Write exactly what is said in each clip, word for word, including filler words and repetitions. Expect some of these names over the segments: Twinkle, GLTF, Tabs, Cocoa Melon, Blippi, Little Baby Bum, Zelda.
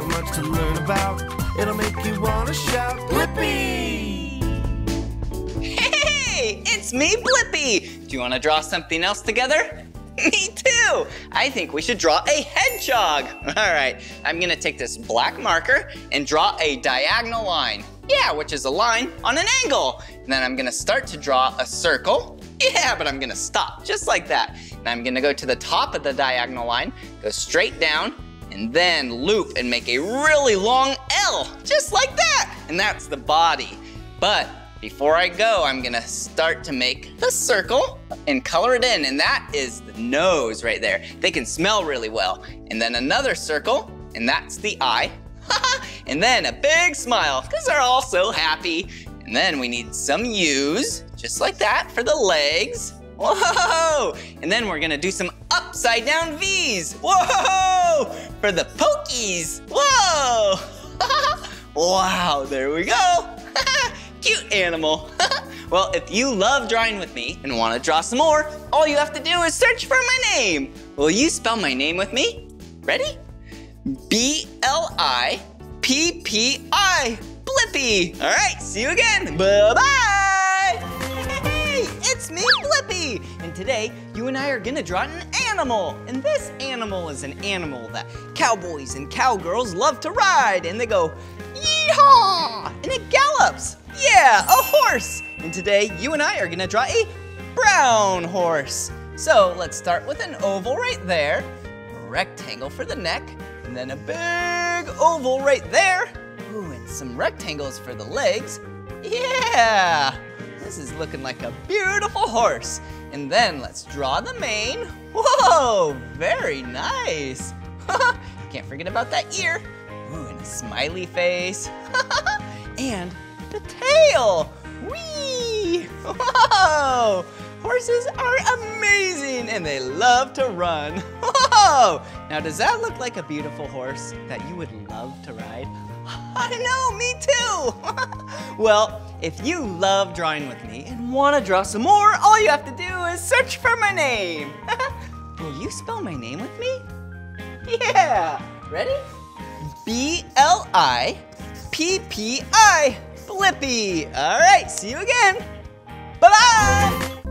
so much to learn about. It'll make you want to shout, Blippi! Hey, it's me, Blippi! Do you want to draw something else together? Me too! I think we should draw a hedgehog. All right, I'm gonna take this black marker and draw a diagonal line. Yeah, which is a line on an angle. And then I'm gonna start to draw a circle. Yeah, but I'm gonna stop just like that. And I'm gonna go to the top of the diagonal line, go straight down, and then loop and make a really long L, just like that. And that's the body. But before I go, I'm gonna start to make the circle and color it in, and that is the nose right there. They can smell really well. And then another circle, and that's the eye. And then a big smile, because they're all so happy. And then we need some U's, just like that, for the legs. Whoa! And then we're gonna do some upside down V's. Whoa! For the pokies. Whoa! Wow, there we go. Cute animal. Well, if you love drawing with me and want to draw some more, all you have to do is search for my name. Will you spell my name with me? Ready? B L I P P I, Blippi. All right, see you again. Bye-bye. Hey, it's me, Blippi. And today, you and I are gonna draw an animal. And this animal is an animal that cowboys and cowgirls love to ride. And they go, yee-haw, and it gallops. Yeah, a horse. And today, you and I are gonna draw a brown horse. So let's start with an oval right there, a rectangle for the neck, and then a big oval right there. Ooh, and some rectangles for the legs. Yeah, this is looking like a beautiful horse. And then let's draw the mane. Whoa, very nice. Can't forget about that ear. Ooh, and a smiley face. And the tail. Whee! Whoa! Horses are amazing and they love to run. Whoa! Now, does that look like a beautiful horse that you would love to ride? I know, me too! Well, if you love drawing with me and want to draw some more, all you have to do is search for my name. Will you spell my name with me? Yeah! Ready? B L I P P I. Blippi. All right, see you again. Bye-bye.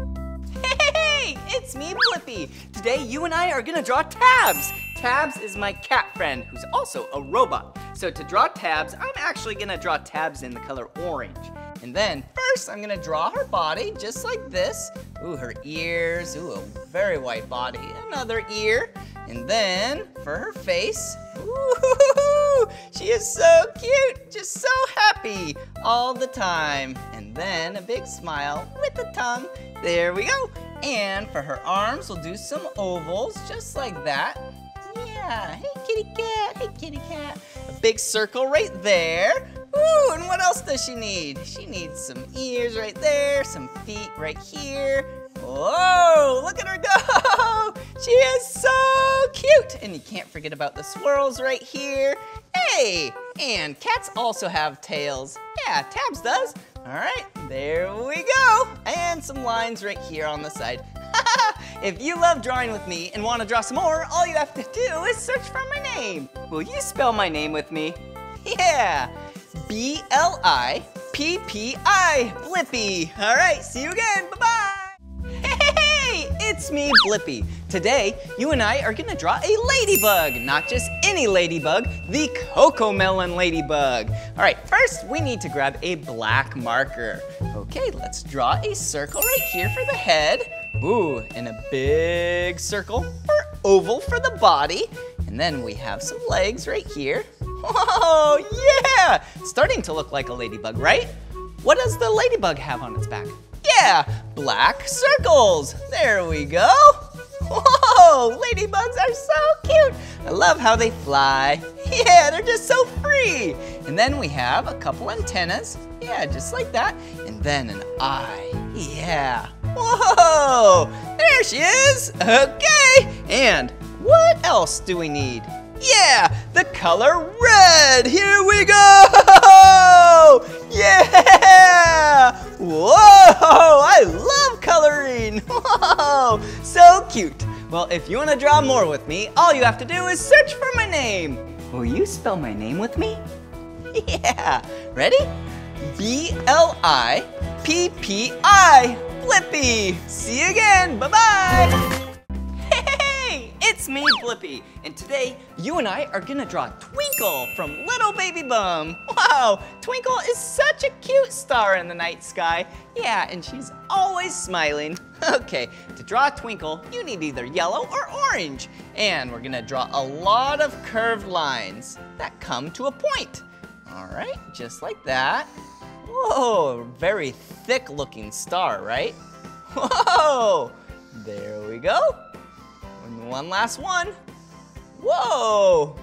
Hey, it's me, Blippi. Today, you and I are gonna draw Tabs. Tabs is my cat friend who's also a robot. So to draw Tabs, I'm actually gonna draw Tabs in the color orange. And then first, I'm gonna draw her body just like this. Ooh, her ears, ooh, a very white body. Another ear, and then for her face, ooh, she is so cute, just so happy all the time. And then a big smile with the tongue, there we go. And for her arms, we'll do some ovals just like that. Yeah, hey kitty cat, hey kitty cat. A big circle right there. Ooh, and what else does she need? She needs some ears right there, some feet right here. Whoa, look at her go! She is so cute! And you can't forget about the swirls right here. Hey, and cats also have tails. Yeah, Tabs does. All right, there we go. And some lines right here on the side. If you love drawing with me and want to draw some more, all you have to do is search for my name. Will you spell my name with me? Yeah, B L I P P I, Blippi. All right, see you again, bye-bye. Hey, it's me, Blippi. Today, you and I are gonna draw a ladybug. Not just any ladybug, the Cocoa Melon ladybug. All right, first we need to grab a black marker. Okay, let's draw a circle right here for the head. Ooh, and a big circle or oval for the body. And then we have some legs right here. Whoa, yeah! Starting to look like a ladybug, right? What does the ladybug have on its back? Yeah, black circles. There we go. Whoa, ladybugs are so cute. I love how they fly. Yeah, they're just so free. And then we have a couple antennas. Yeah, just like that. And then an eye. Yeah. Whoa, there she is. Okay, and what else do we need? Yeah, the color red. Here we go. Yeah. Whoa, I love coloring. Whoa, so cute. Well, if you want to draw more with me, all you have to do is search for my name. Will you spell my name with me? Yeah, ready? B L I P P I, Blippi! See you again, bye-bye! Hey, it's me, Blippi, and today you and I are gonna draw Twinkle from Little Baby Bum. Wow, Twinkle is such a cute star in the night sky. Yeah, and she's always smiling. Okay, to draw Twinkle, you need either yellow or orange, and we're gonna draw a lot of curved lines that come to a point. All right, just like that. Whoa, very thick looking star, right? Whoa, there we go. And one last one. Whoa,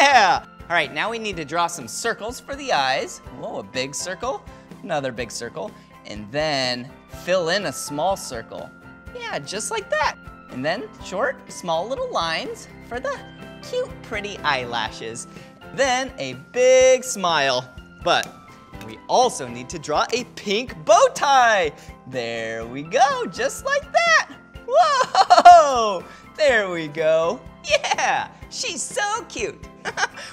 yeah. All right, now we need to draw some circles for the eyes. Whoa, a big circle, another big circle, and then fill in a small circle. Yeah, just like that. And then short, small little lines for the cute, pretty eyelashes. Then a big smile. But we also need to draw a pink bow tie. There we go, just like that. Whoa, there we go. Yeah, she's so cute.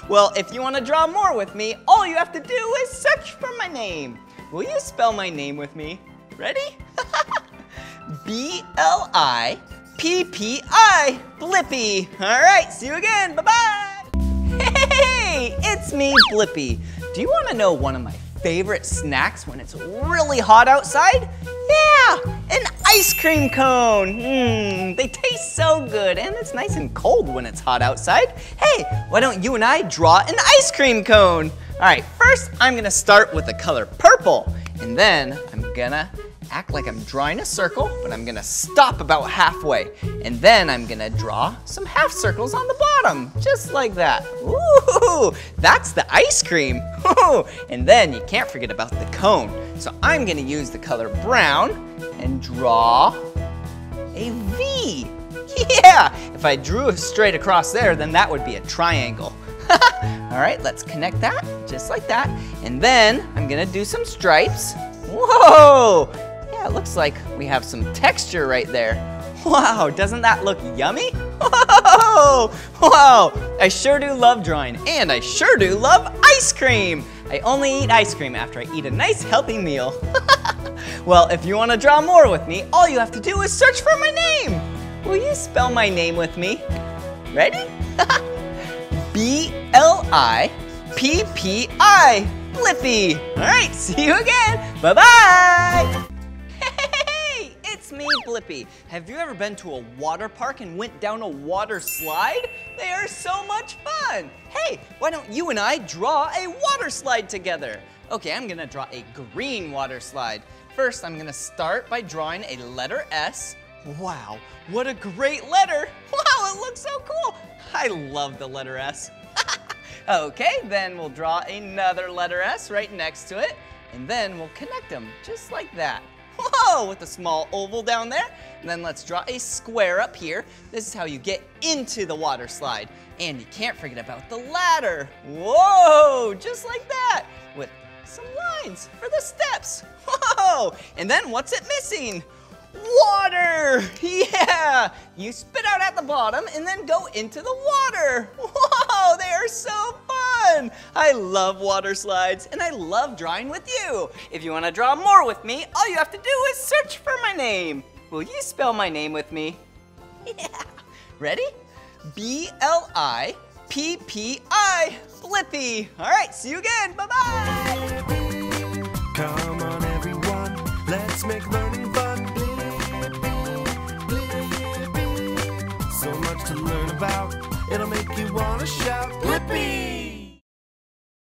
Well, if you want to draw more with me, all you have to do is search for my name. Will you spell my name with me? Ready? B L I P P I, Blippi. All right, see you again, bye-bye. Hey, it's me, Blippi. Do you want to know one of my favorite snacks when it's really hot outside? Yeah, an ice cream cone. Mmm, they taste so good, and it's nice and cold when it's hot outside. Hey, why don't you and I draw an ice cream cone? All right, first I'm gonna start with the color purple, and then I'm gonna act like I'm drawing a circle, but I'm gonna stop about halfway. And then I'm gonna draw some half circles on the bottom, just like that. Ooh, that's the ice cream. Ooh, and then you can't forget about the cone. So I'm gonna use the color brown and draw a V. Yeah, if I drew straight across there, then that would be a triangle. All right, let's connect that, just like that. And then I'm gonna do some stripes. Whoa! Yeah, it looks like we have some texture right there. Wow, doesn't that look yummy? Whoa! Wow, I sure do love drawing, and I sure do love ice cream. I only eat ice cream after I eat a nice healthy meal. Well, if you want to draw more with me, all you have to do is search for my name. Will you spell my name with me? Ready? B L I P P I, Blippi. All right, see you again, bye-bye. It's me, Blippi. Have you ever been to a water park and went down a water slide? They are so much fun. Hey, why don't you and I draw a water slide together? Okay, I'm gonna draw a green water slide. First, I'm gonna start by drawing a letter S. Wow, what a great letter. Wow, it looks so cool. I love the letter S. Okay, then we'll draw another letter S right next to it, and then we'll connect them just like that. Whoa, with a small oval down there. And then let's draw a square up here. This is how you get into the water slide. And you can't forget about the ladder. Whoa, just like that. With some lines for the steps. Whoa, and then what's it missing? Water, yeah. You spit out at the bottom and then go into the water. Whoa, they are so fun. I love water slides and I love drawing with you. If you want to draw more with me, all you have to do is search for my name. Will you spell my name with me? Yeah. Ready? B L I P P I, Blippi. All right, see you again, bye-bye. Come on everyone, let's make learning fun. So much to learn about, it'll make you wanna shout, Blippi!